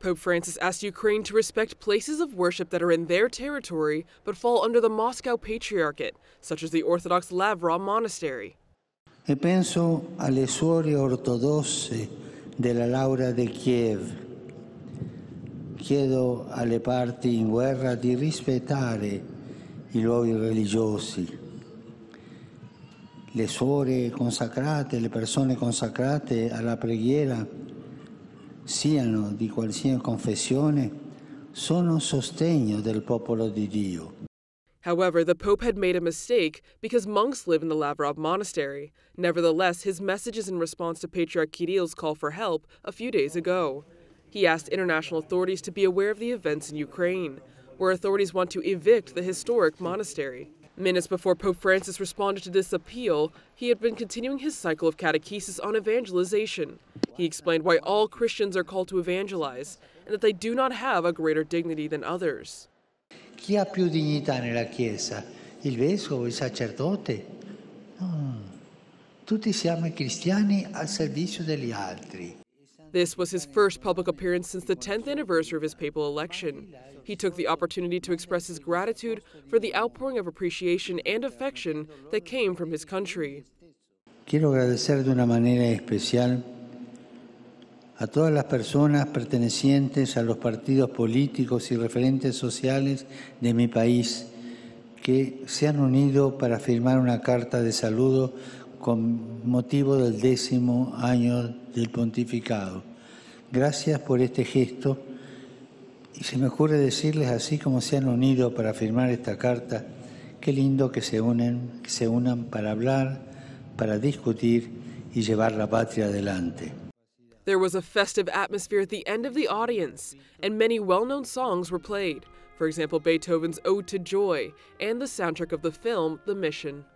Pope Francis asked Ukraine to respect places of worship that are in their territory but fall under the Moscow Patriarchate, such as the Orthodox Lavra Monastery. E penso alle suore ortodosse della Laura di Kiev. Chiedo alle parti in guerra di rispettare I luoghi religiosi. Le suore consacrate, le persone consacrate alla preghiera siano di qualsiasi confessione, sono sostegno del popolo di Dio. However, the Pope had made a mistake because monks live in the Lavrov Monastery. Nevertheless, his message is in response to Patriarch Kirill's call for help a few days ago. He asked international authorities to be aware of the events in Ukraine, where authorities want to evict the historic monastery. Minutes before Pope Francis responded to this appeal, he had been continuing his cycle of catechesis on evangelization. He explained why all Christians are called to evangelize and that they do not have a greater dignity than others. Chi ha più dignità nella Chiesa? Il vescovo, il sacerdote? No. Tutti siamo cristiani al servizio degli altri. This was his first public appearance since the 10th anniversary of his papal election. He took the opportunity to express his gratitude for the outpouring of appreciation and affection that came from his country. Quiero agradecer de una manera especial a todas las personas pertenecientes a los partidos políticos y referentes sociales de mi país que se han unido para firmar una carta de saludo con motivo del 10º año del pontificado. Gracias por este gesto y se me ocurre decirles así como se han unido para firmar esta carta, qué lindo que se unan para hablar, para discutir y llevar la patria adelante. There was a festive atmosphere at the end of the audience, and many well-known songs were played, for example Beethoven's Ode to Joy and the soundtrack of the film The Mission.